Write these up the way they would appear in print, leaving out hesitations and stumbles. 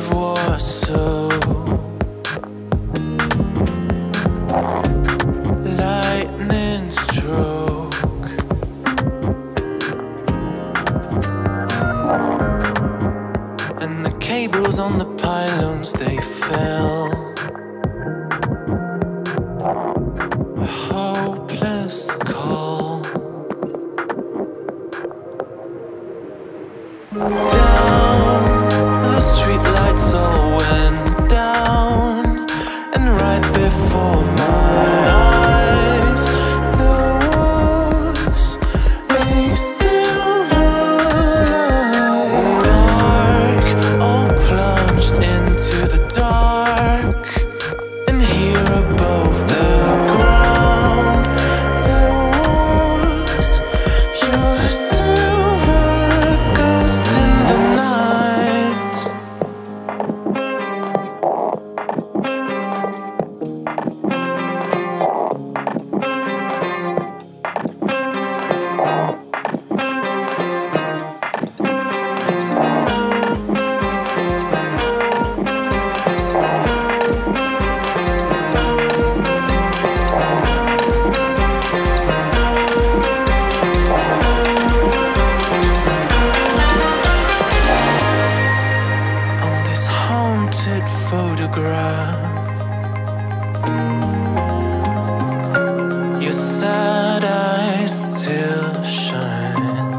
of Warsaw, lightning stroke, and the cables on the pylons, they fell. A hopeless call. Lights all went down, and right before my eyes, the walls made silver light. Dark, all plunged into the dark, and here above the ground, the walls, your silver ghost in the night. Photograph, your sad eyes still shine.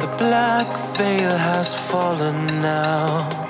The black veil has fallen now.